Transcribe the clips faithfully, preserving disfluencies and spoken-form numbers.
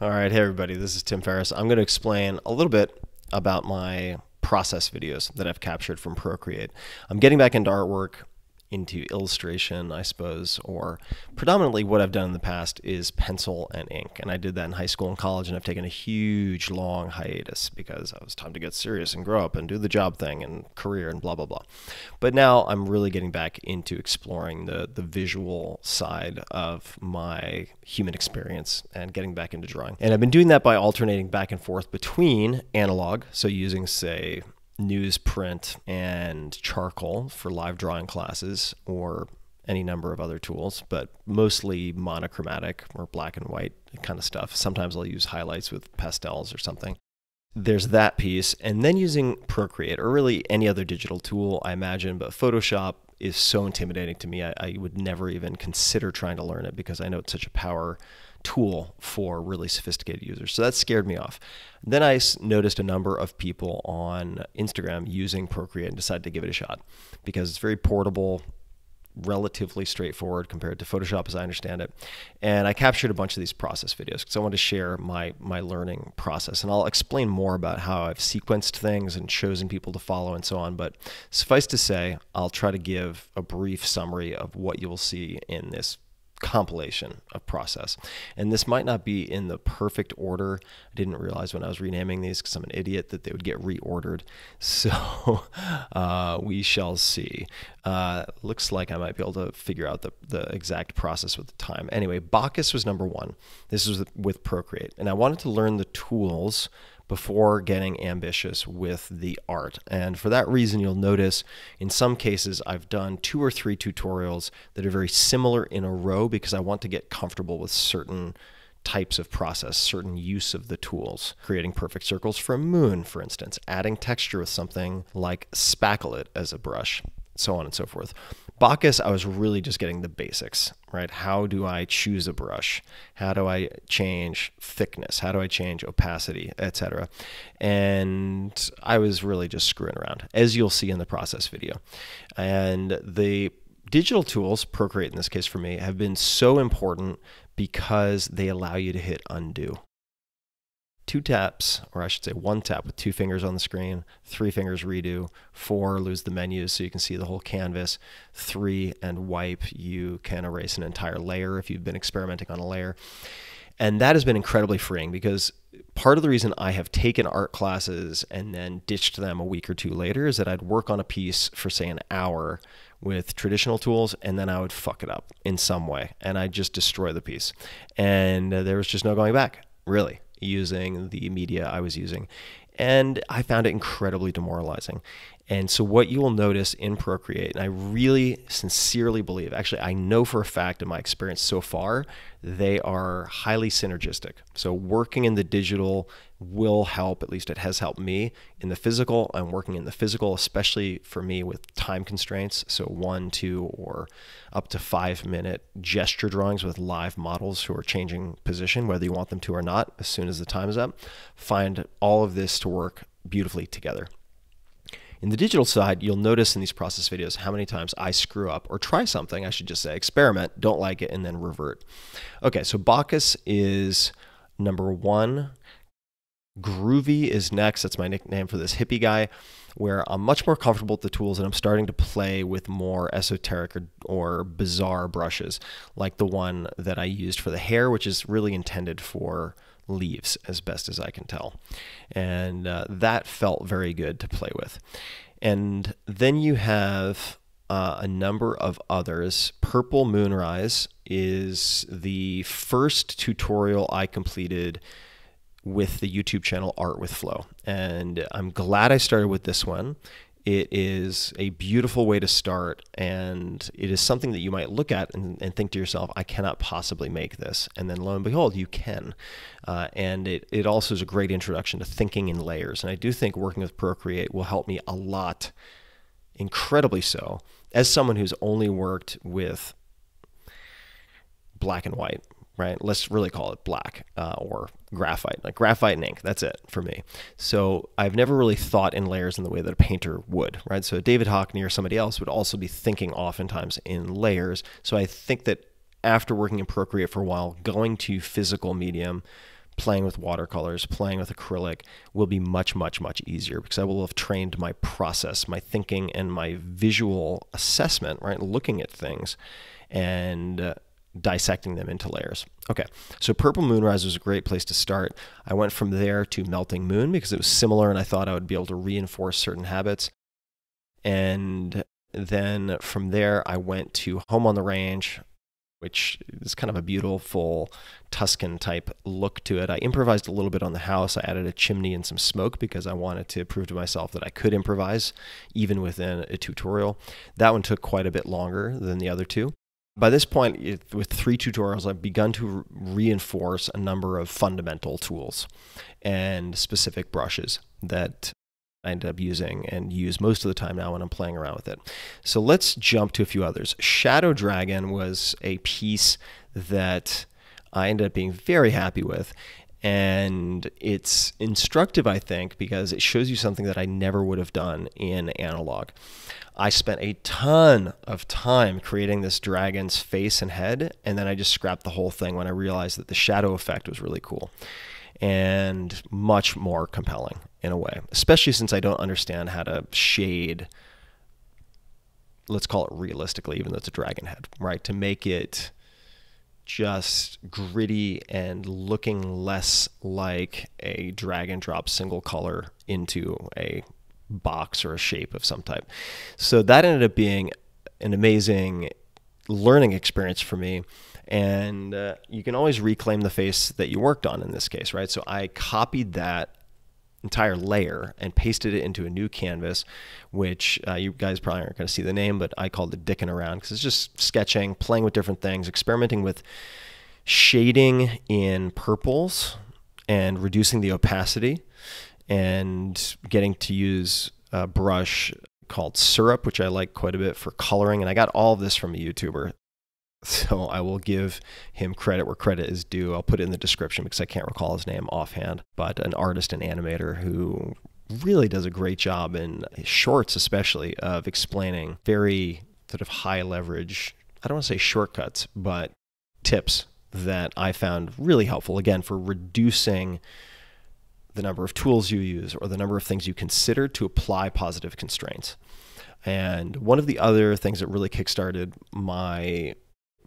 All right, hey everybody, this is Tim Ferriss. I'm going to explain a little bit about my process videos that I've captured from Procreate. I'm getting back into artwork, into illustration, I suppose, or predominantly what I've done in the past is pencil and ink. And I did that in high school and college, and I've taken a huge, long hiatus because it was time to get serious and grow up and do the job thing and career and blah, blah, blah. But now I'm really getting back into exploring the, the visual side of my human experience and getting back into drawing. And I've been doing that by alternating back and forth between analog, so using, say, newsprint and charcoal for live drawing classes or any number of other tools, but mostly monochromatic or black and white kind of stuff. Sometimes I'll use highlights with pastels or something. There's that piece, and then using Procreate or really any other digital tool, I imagine, but Photoshop is so intimidating to me. I, I would never even consider trying to learn it because I know it's such a power tool for really sophisticated users. So that scared me off. Then I noticed a number of people on Instagram using Procreate and decided to give it a shot because it's very portable, relatively straightforward compared to Photoshop as I understand it. And I captured a bunch of these process videos because I wanted to share my, my learning process. And I'll explain more about how I've sequenced things and chosen people to follow and so on. But suffice to say, I'll try to give a brief summary of what you will see in this compilation of process. And this might not be in the perfect order. I didn't realize when I was renaming these because I'm an idiot that they would get reordered. So uh, we shall see. Uh, looks like I might be able to figure out the, the exact process with the time. Anyway, Bacchus was number one. This was with Procreate. And I wanted to learn the tools before getting ambitious with the art. And for that reason, you'll notice in some cases I've done two or three tutorials that are very similar in a row because I want to get comfortable with certain types of process, certain use of the tools. Creating perfect circles for a moon, for instance, adding texture with something like Spackle It as a brush, so on and so forth. Bacchus, I was really just getting the basics, right? How do I choose a brush? How do I change thickness? How do I change opacity, et cetera? And I was really just screwing around, as you'll see in the process video. And the digital tools, Procreate in this case for me, have been so important because they allow you to hit undo. Two taps, or I should say one tap with two fingers on the screen, three fingers redo, four lose the menus so you can see the whole canvas, three and wipe, you can erase an entire layer if you've been experimenting on a layer. And that has been incredibly freeing because part of the reason I have taken art classes and then ditched them a week or two later is that I'd work on a piece for, say, an hour with traditional tools, and then I would fuck it up in some way, and I'd just destroy the piece. And there was just no going back, really, using the media I was using. And I found it incredibly demoralizing. And so what you will notice in Procreate, and I really sincerely believe, actually I know for a fact in my experience so far, they are highly synergistic. So working in the digital will help, at least it has helped me in the physical. I'm working in the physical, especially for me with time constraints. So one, two, or up to five minute gesture drawings with live models who are changing position, whether you want them to or not, as soon as the time is up. Find all of this to work beautifully together. In the digital side, you'll notice in these process videos how many times I screw up or try something. I should just say experiment, don't like it, and then revert. Okay, so Bacchus is number one. Groovy is next. That's my nickname for this hippie guy, where I'm much more comfortable with the tools and I'm starting to play with more esoteric or, or bizarre brushes, like the one that I used for the hair, which is really intended for leaves, as best as I can tell. And uh, that felt very good to play with. And then you have uh, a number of others. Purple Moonrise is the first tutorial I completed with the YouTube channel Art with Flo. And I'm glad I started with this one. It is a beautiful way to start, and it is something that you might look at and, and think to yourself, I cannot possibly make this. And then lo and behold, you can. Uh, and it, it also is a great introduction to thinking in layers. And I do think working with Procreate will help me a lot, incredibly so, as someone who's only worked with black and white. Right? Let's really call it black uh, or graphite, like graphite and ink. That's it for me. So I've never really thought in layers in the way that a painter would, right? So David Hockney or somebody else would also be thinking oftentimes in layers. So I think that after working in Procreate for a while, going to physical medium, playing with watercolors, playing with acrylic will be much, much, much easier, because I will have trained my process, my thinking, and my visual assessment, right? Looking at things and uh, dissecting them into layers. Okay, so Purple Moonrise was a great place to start. I went from there to Melting Moon because it was similar and I thought I would be able to reinforce certain habits. And then from there, I went to Home on the Range, which is kind of a beautiful Tuscan type look to it. I improvised a little bit on the house. I added a chimney and some smoke because I wanted to prove to myself that I could improvise even within a tutorial. That one took quite a bit longer than the other two. By this point, it, with three tutorials, I've begun to reinforce a number of fundamental tools and specific brushes that I end up using and use most of the time now when I'm playing around with it. So let's jump to a few others. Shadow Dragon was a piece that I ended up being very happy with. And it's instructive, I think, because it shows you something that I never would have done in analog. I spent a ton of time creating this dragon's face and head, and then I just scrapped the whole thing when I realized that the shadow effect was really cool and much more compelling in a way, especially since I don't understand how to shade, let's call it realistically, even though it's a dragon head, right? To make it just gritty and looking less like a drag and drop single color into a box or a shape of some type. So that ended up being an amazing learning experience for me. And uh, you can always reclaim the face that you worked on in this case, right? So I copied that entire layer and pasted it into a new canvas, which uh, you guys probably aren't going to see the name, but I called it Dickin' Around because it's just sketching, playing with different things, experimenting with shading in purples and reducing the opacity and getting to use a brush called Syrup, which I like quite a bit for coloring. And I got all of this from a YouTuber. So I will give him credit where credit is due. I'll put it in the description because I can't recall his name offhand, but an artist and animator who really does a great job in shorts, especially, of explaining very sort of high leverage, I don't want to say shortcuts, but tips that I found really helpful, again, for reducing the number of tools you use or the number of things you consider to apply positive constraints. And one of the other things that really kickstarted my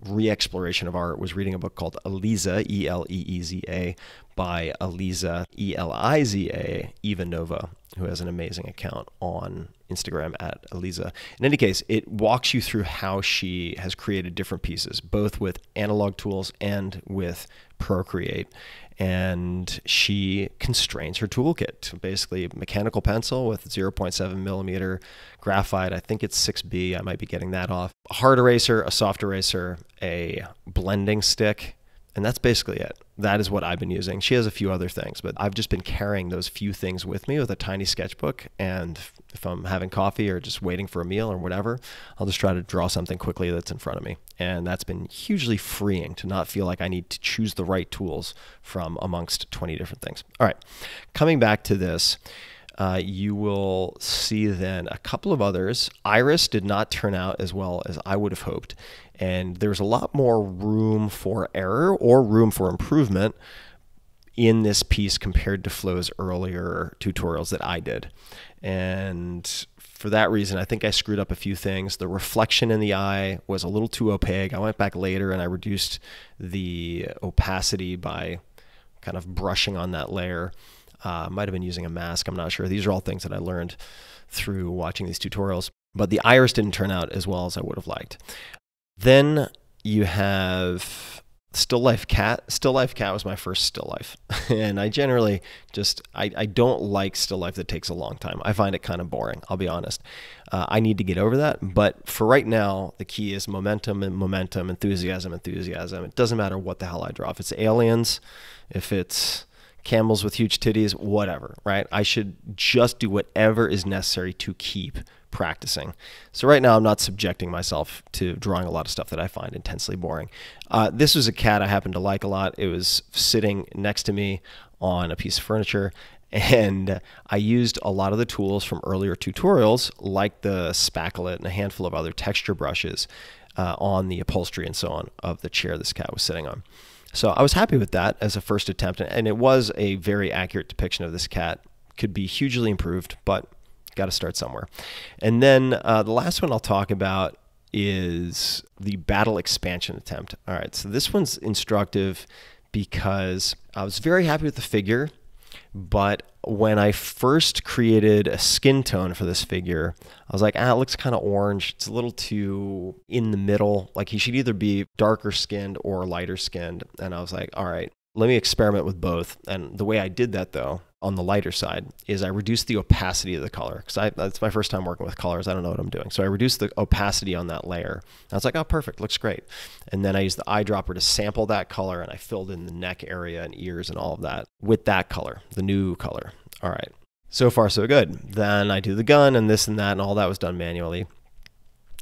re-exploration of art was reading a book called Eliza, E L E E Z A, by Eliza, E L I Z A, Ivanova, who has an amazing account on Instagram at Eliza. In any case, it walks you through how she has created different pieces, both with analog tools and with Procreate. And she constrains her toolkit to basically mechanical pencil with zero point seven millimeter graphite. I think it's six B. I might be getting that off. A hard eraser, a soft eraser, a blending stick. And that's basically it. That is what I've been using. She has a few other things, but I've just been carrying those few things with me with a tiny sketchbook. And if I'm having coffee or just waiting for a meal or whatever, I'll just try to draw something quickly that's in front of me. And that's been hugely freeing to not feel like I need to choose the right tools from amongst twenty different things. All right, coming back to this, uh, you will see then a couple of others. Iris did not turn out as well as I would have hoped. And there's a lot more room for error or room for improvement in this piece compared to Flo's earlier tutorials that I did. And for that reason, I think I screwed up a few things. The reflection in the eye was a little too opaque. I went back later and I reduced the opacity by kind of brushing on that layer. Uh, might have been using a mask, I'm not sure. These are all things that I learned through watching these tutorials. But the iris didn't turn out as well as I would have liked. Then you have Still Life Cat. Still Life Cat was my first Still Life. And I generally just, I, I don't like Still Life that takes a long time. I find it kind of boring, I'll be honest. Uh, I need to get over that. But for right now, the key is momentum and momentum, enthusiasm, enthusiasm. It doesn't matter what the hell I draw. If it's aliens, if it's camels with huge titties, whatever, right? I should just do whatever is necessary to keep practicing. So right now I'm not subjecting myself to drawing a lot of stuff that I find intensely boring. Uh, this was a cat I happen to like a lot. It was sitting next to me on a piece of furniture, and I used a lot of the tools from earlier tutorials like the Spackle It and a handful of other texture brushes uh, on the upholstery and so on of the chair this cat was sitting on. So I was happy with that as a first attempt, and it was a very accurate depiction of this cat. Could be hugely improved, but got to start somewhere. And then uh, the last one I'll talk about is the battle expansion attempt. All right, so this one's instructive because I was very happy with the figure, but when I first created a skin tone for this figure, I was like, ah, it looks kind of orange. It's a little too in the middle. Like, he should either be darker skinned or lighter skinned. And I was like, all right, let me experiment with both. And the way I did that, though, on the lighter side, is I reduced the opacity of the color, because that's my first time working with colors. I don't know what I'm doing. So I reduced the opacity on that layer. I was like, oh, perfect, looks great. And then I used the eyedropper to sample that color, and I filled in the neck area and ears and all of that with that color, the new color. All right, so far so good. Then I do the gun and this and that, and all that was done manually.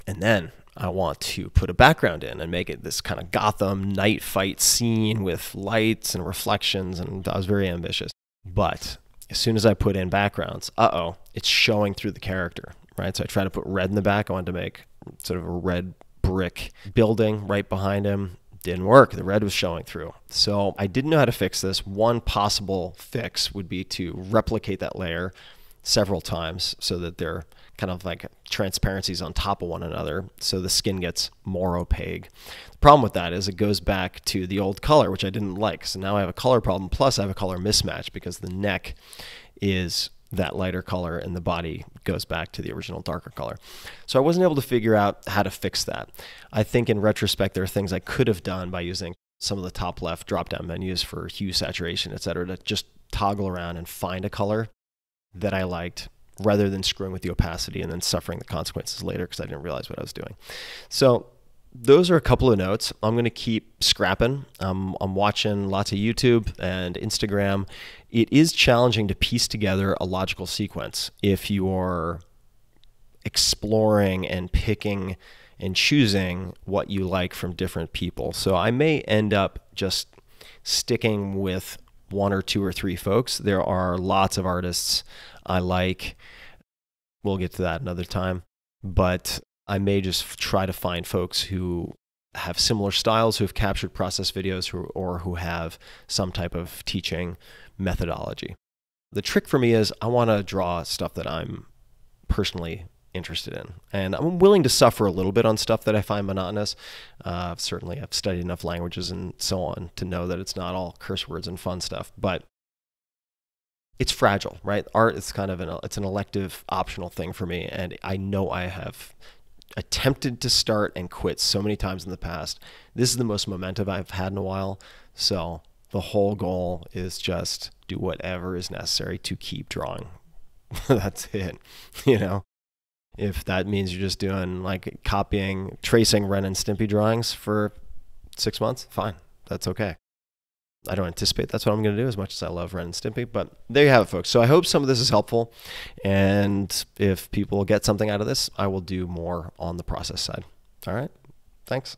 And then I want to put a background in and make it this kind of Gotham night fight scene with lights and reflections, and I was very ambitious. But as soon as I put in backgrounds, uh-oh, it's showing through the character, right? So I tried to put red in the back. I wanted to make sort of a red brick building right behind him. Didn't work. The red was showing through. So I didn't know how to fix this. One possible fix would be to replicate that layer several times so that they're kind of like transparencies on top of one another, so the skin gets more opaque. The problem with that is it goes back to the old color, which I didn't like. So now I have a color problem, plus I have a color mismatch, because the neck is that lighter color and the body goes back to the original darker color. So I wasn't able to figure out how to fix that. I think in retrospect, there are things I could have done by using some of the top left drop-down menus for hue, saturation, et cetera, to just toggle around and find a color that I liked, rather than screwing with the opacity and then suffering the consequences later because I didn't realize what I was doing. So those are a couple of notes. I'm going to keep scrapping. Um, I'm watching lots of YouTube and Instagram. It is challenging to piece together a logical sequence if you are exploring and picking and choosing what you like from different people. So I may end up just sticking with one or two or three folks. There are lots of artists I like. We'll get to that another time. But I may just try to find folks who have similar styles, who have captured process videos, who, or who have some type of teaching methodology. The trick for me is I want to draw stuff that I'm personally interested in. And I'm willing to suffer a little bit on stuff that I find monotonous. Uh, certainly I've studied enough languages and so on to know that it's not all curse words and fun stuff, but it's fragile, right? Art is kind of an, it's an elective optional thing for me. And I know I have attempted to start and quit so many times in the past. This is the most momentum I've had in a while. So the whole goal is just do whatever is necessary to keep drawing. That's it, you know? If that means you're just doing like copying, tracing Ren and Stimpy drawings for six months, fine, that's okay. I don't anticipate that's what I'm going to do, as much as I love Ren and Stimpy, but there you have it, folks. So I hope some of this is helpful, and if people get something out of this, I will do more on the process side. All right, thanks.